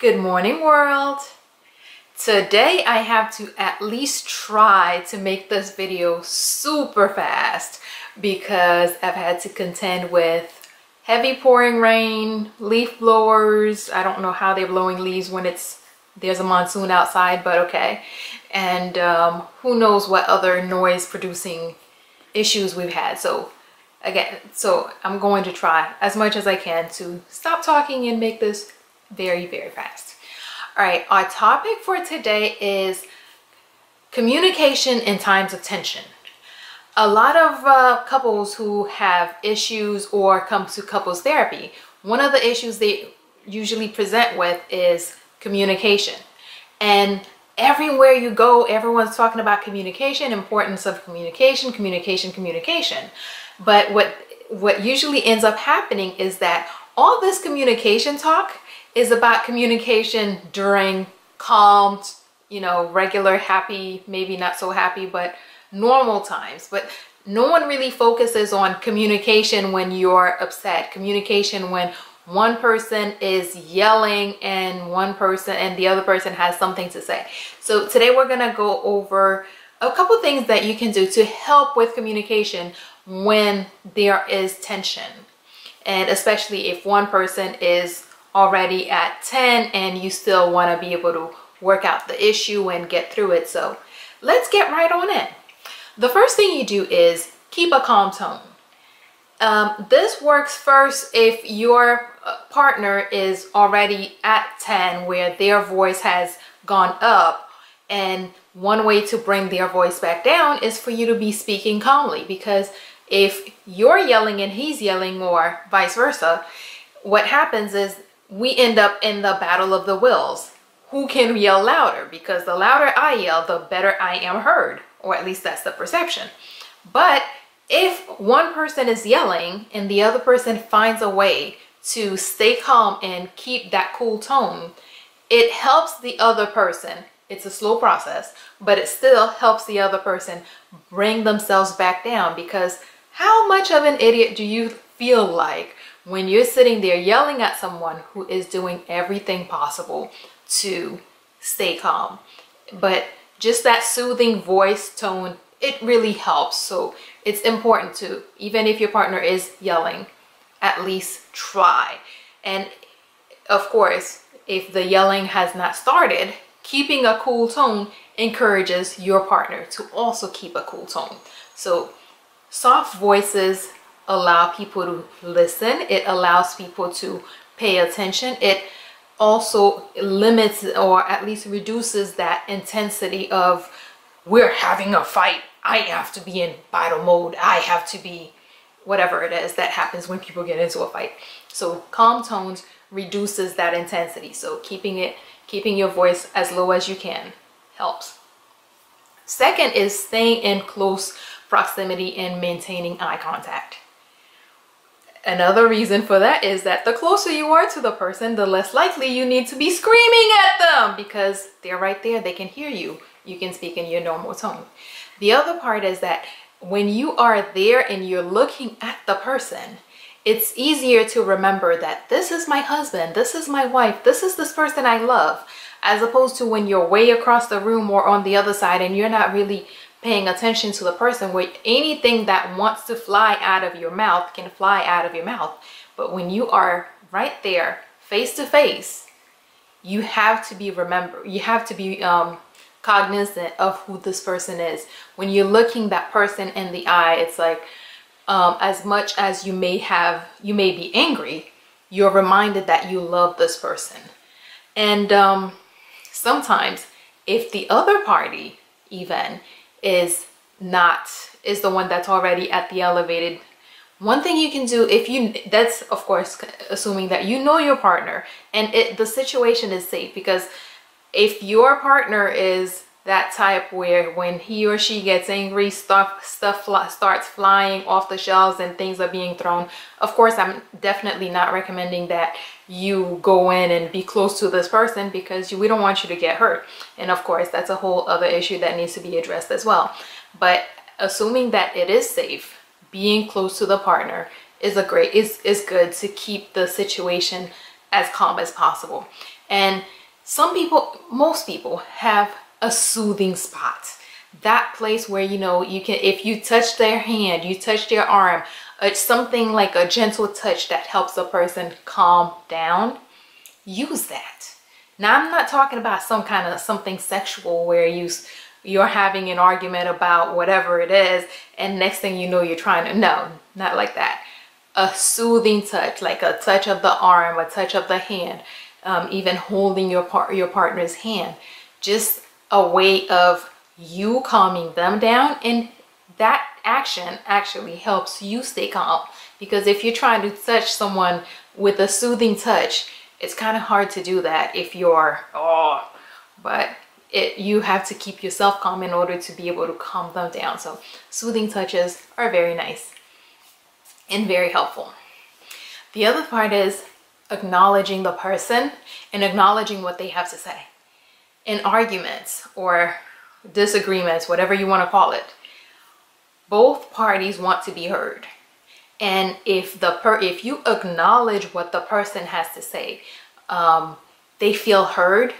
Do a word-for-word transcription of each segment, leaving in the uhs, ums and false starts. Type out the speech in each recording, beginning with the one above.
Good morning, world. Today I have to at least try to make this video super fast because I've had to contend with heavy pouring rain, leaf blowers. I don't know how they're blowing leaves when it's there's a monsoon outside, but okay. And um, who knows what other noise producing issues we've had. So again, so I'm going to try as much as I can to stop talking and make this very, very fast. All right, our topic for today is communication in times of tension. A lot of uh, couples who have issues or come to couples therapy, one of the issues they usually present with is communication. And everywhere you go, everyone's talking about communication, importance of communication, communication, communication. But what, what usually ends up happening is that all this communication talk is about communication during calm, you know, regular, happy, maybe not so happy, but normal times. But no one really focuses on communication when you're upset, communication when one person is yelling and one person and the other person has something to say. So today we're gonna go over a couple things that you can do to help with communication when there is tension. And especially if one person is already at ten and you still want to be able to work out the issue and get through it. So let's get right on in. The first thing you do is keep a calm tone. Um, this works first if your partner is already at ten where their voice has gone up, and one way to bring their voice back down is for you to be speaking calmly, because if you're yelling and he's yelling or vice versa, what happens is we end up in the battle of the wills. Who can yell louder? Because the louder I yell, the better I am heard, or at least that's the perception. But if one person is yelling and the other person finds a way to stay calm and keep that cool tone, it helps the other person. It's a slow process, but it still helps the other person bring themselves back down, because how much of an idiot do you feel like when you're sitting there yelling at someone who is doing everything possible to stay calm? But just that soothing voice tone, it really helps. So it's important to, even if your partner is yelling, at least try. And of course, if the yelling has not started, keeping a cool tone encourages your partner to also keep a cool tone. So soft voices allow people to listen. It allows people to pay attention. It also limits or at least reduces that intensity of we're having a fight. I have to be in battle mode. I have to be whatever it is that happens when people get into a fight. So calm tones reduces that intensity. So keeping it, keeping your voice as low as you can helps. Second is staying in close proximity and maintaining eye contact. Another reason for that is that the closer you are to the person, the less likely you need to be screaming at them, because they're right there, they can hear you. You can speak in your normal tone. The other part is that when you are there and you're looking at the person, it's easier to remember that this is my husband, this is my wife, this is this person I love, as opposed to when you're way across the room or on the other side and you're not really paying attention to the person, where anything that wants to fly out of your mouth can fly out of your mouth. But when you are right there, face to face, you have to be remember, you have to be um, cognizant of who this person is. When you're looking that person in the eye, it's like um, as much as you may have, you may be angry, you're reminded that you love this person. And um, sometimes if the other party even is not is the one that's already at the elevated, one thing you can do, if you that's of course assuming that you know your partner and it the situation is safe, because if your partner is that type where when he or she gets angry, stuff stuff starts flying off the shelves and things are being thrown, of course I'm definitely not recommending that you go in and be close to this person, because you, we don't want you to get hurt. And of course that's a whole other issue that needs to be addressed as well. But assuming that it is safe, being close to the partner is a great is is good to keep the situation as calm as possible. And some people, most people, have a soothing spot. That place where, you know, you can, if you touch their hand, you touch their arm, it's something like a gentle touch that helps a person calm down. Use that. Now, I'm not talking about some kind of something sexual where you, you're having an argument about whatever it is, and next thing you know, you're trying to, no, not like that. A soothing touch, like a touch of the arm, a touch of the hand, um, even holding your, par your partner's hand. Just a way of you calming them down, and that action actually helps you stay calm, because if you're trying to touch someone with a soothing touch, it's kind of hard to do that if you're, oh, but it, you have to keep yourself calm in order to be able to calm them down. So soothing touches are very nice and very helpful. The other part is acknowledging the person and acknowledging what they have to say. In arguments or disagreements, whatever you want to call it, both parties want to be heard. And if the per if you acknowledge what the person has to say, um, they feel heard,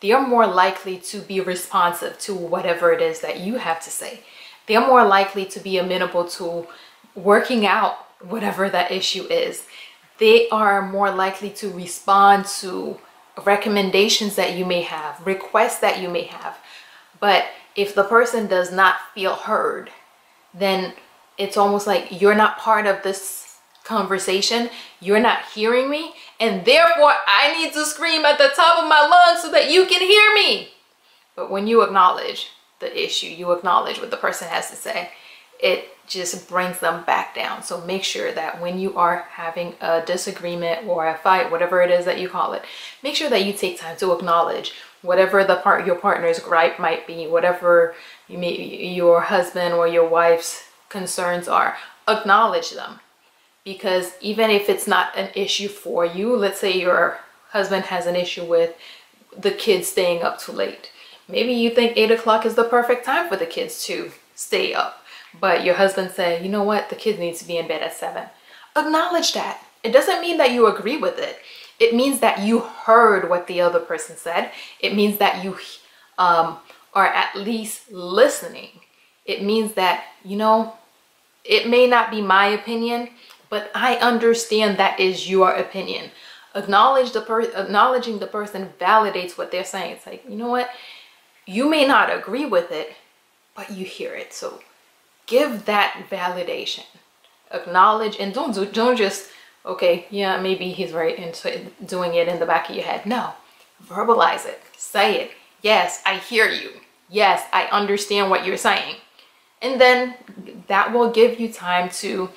they're more likely to be responsive to whatever it is that you have to say. They're more likely to be amenable to working out whatever that issue is. They are more likely to respond to recommendations that you may have, requests that you may have. But if the person does not feel heard, then it's almost like you're not part of this conversation, you're not hearing me, and therefore I need to scream at the top of my lungs so that you can hear me. But when you acknowledge the issue, you acknowledge what the person has to say, it just brings them back down. So make sure that when you are having a disagreement or a fight, whatever it is that you call it, make sure that you take time to acknowledge whatever the part your partner's gripe might be, whatever you may, your husband or your wife's concerns are, acknowledge them. Because even if it's not an issue for you, let's say your husband has an issue with the kids staying up too late. Maybe you think eight o'clock is the perfect time for the kids to stay up, but your husband said, you know what, the kids need to be in bed at seven. Acknowledge that. It doesn't mean that you agree with it. It means that you heard what the other person said. It means that you um, are at least listening. It means that, you know, it may not be my opinion, but I understand that is your opinion. Acknowledge the per acknowledging the person validates what they're saying. It's like, you know what, you may not agree with it, but you hear it. So give that validation. Acknowledge, and don't do, don't just, okay, yeah, maybe he's right, and doing it in the back of your head. No, verbalize it, say it. Yes, I hear you. Yes, I understand what you're saying. And then that will give you time to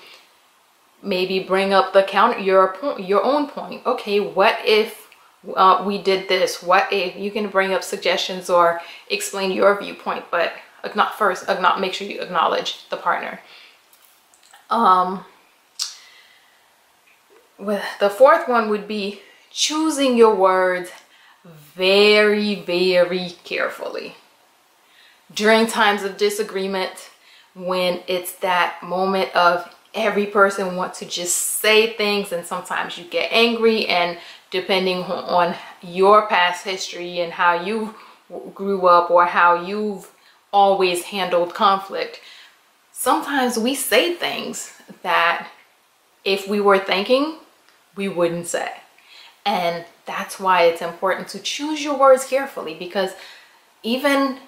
maybe bring up the counter, your, your own point. Okay, what if uh, we did this? What if, you can bring up suggestions or explain your viewpoint, but first, make sure you acknowledge the partner. Um, With the fourth one would be choosing your words very, very carefully. During times of disagreement, when it's that moment of every person wants to just say things, and sometimes you get angry, and depending on your past history and how you grew up or how you've always handled conflict, sometimes we say things that if we were thinking, we wouldn't say. And that's why it's important to choose your words carefully, because even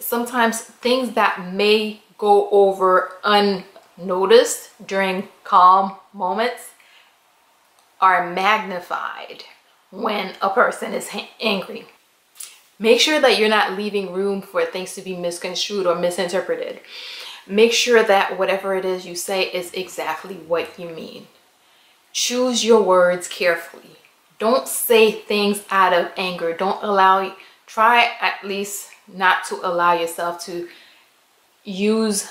sometimes things that may go over unnoticed during calm moments are magnified when a person is angry. Make sure that you're not leaving room for things to be misconstrued or misinterpreted. Make sure that whatever it is you say is exactly what you mean. Choose your words carefully. Don't say things out of anger. Don't allow, try at least not to allow yourself to use,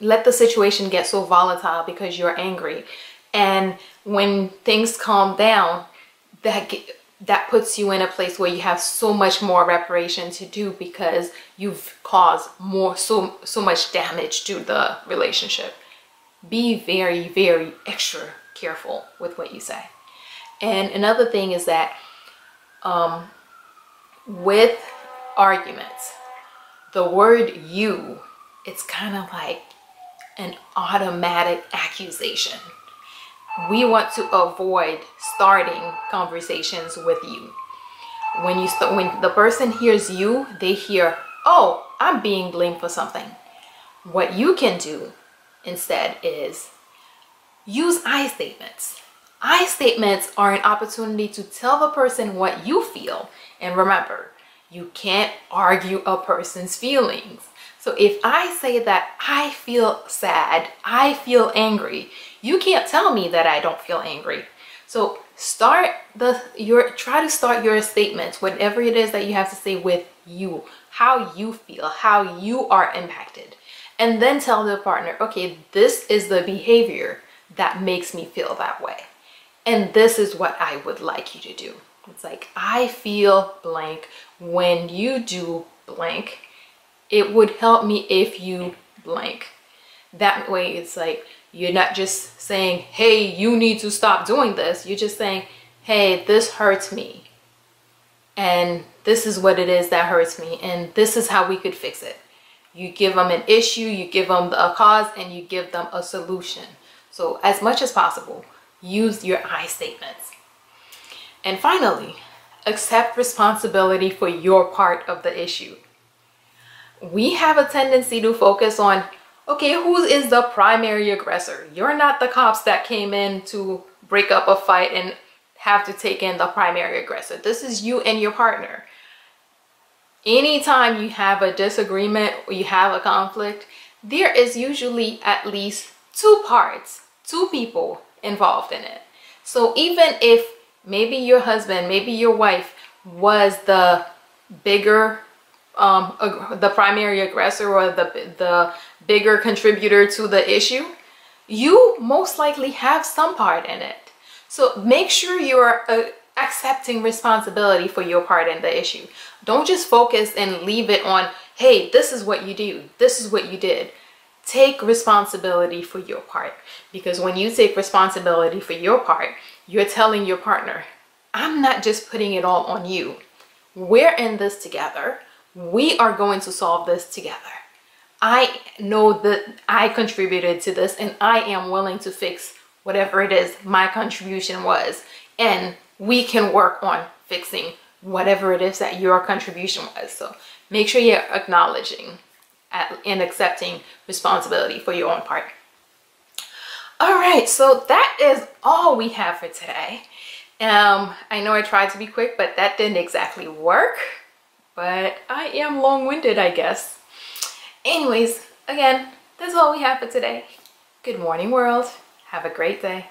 let the situation get so volatile because you're angry. And when things calm down, that, that puts you in a place where you have so much more reparation to do, because you've caused more, so, so much damage to the relationship. Be very, very extra careful with what you say. And another thing is that um, with arguments, the word you, it's kind of like an automatic accusation. We want to avoid starting conversations with you. When you st when the person hears you, they hear, oh, I'm being blamed for something. What you can do instead is use I statements. I statements are an opportunity to tell the person what you feel. And remember, you can't argue a person's feelings. So if I say that I feel sad, I feel angry, you can't tell me that I don't feel angry. So start the your try to start your statements, whatever it is that you have to say, with you, how you feel, how you are impacted. And then tell the partner, okay, this is the behavior that makes me feel that way, and this is what I would like you to do. It's like, I feel blank when you do blank. It would help me if you blank. That way it's like, you're not just saying, hey, you need to stop doing this. You're just saying, hey, this hurts me, and this is what it is that hurts me, and this is how we could fix it. You give them an issue, you give them a cause, and you give them a solution. So as much as possible, use your I statements. And finally, accept responsibility for your part of the issue. We have a tendency to focus on, okay, who is the primary aggressor? You're not the cops that came in to break up a fight and have to take in the primary aggressor. This is you and your partner. Anytime you have a disagreement or you have a conflict, there is usually at least two parts, two people involved in it. So even if maybe your husband, maybe your wife was the bigger, um, ag- the primary aggressor or the, the bigger contributor to the issue, you most likely have some part in it. So make sure you are uh, accepting responsibility for your part in the issue. Don't just focus and leave it on, hey, this is what you do, this is what you did. Take responsibility for your part, because when you take responsibility for your part, you're telling your partner, I'm not just putting it all on you. We're in this together. We are going to solve this together. I know that I contributed to this, and I am willing to fix whatever it is my contribution was, and we can work on fixing whatever it is that your contribution was. So make sure you're acknowledging and accepting responsibility for your own part. All right, so that is all we have for today. Um, I know I tried to be quick, but that didn't exactly work, but I am long-winded, I guess. Anyways, again, that's all we have for today. Good morning, world. Have a great day.